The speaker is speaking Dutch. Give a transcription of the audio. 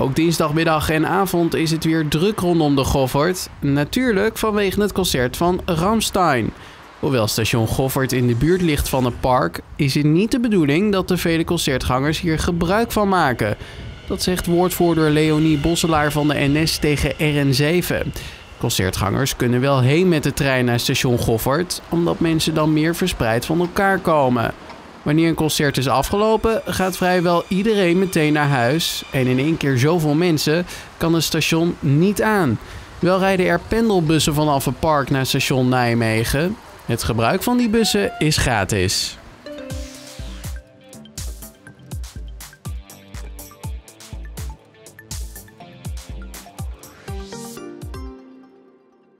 Ook dinsdagmiddag en avond is het weer druk rondom de Goffert. Natuurlijk vanwege het concert van Rammstein. Hoewel station Goffert in de buurt ligt van het park, is het niet de bedoeling dat de vele concertgangers hier gebruik van maken. Dat zegt woordvoerder Leonie Bosselaar van de NS tegen RN7. Concertgangers kunnen wel heen met de trein naar station Goffert, omdat mensen dan meer verspreid van elkaar komen. Wanneer een concert is afgelopen, gaat vrijwel iedereen meteen naar huis. En in één keer zoveel mensen kan het station niet aan. Wel rijden er pendelbussen vanaf het park naar station Nijmegen. Het gebruik van die bussen is gratis.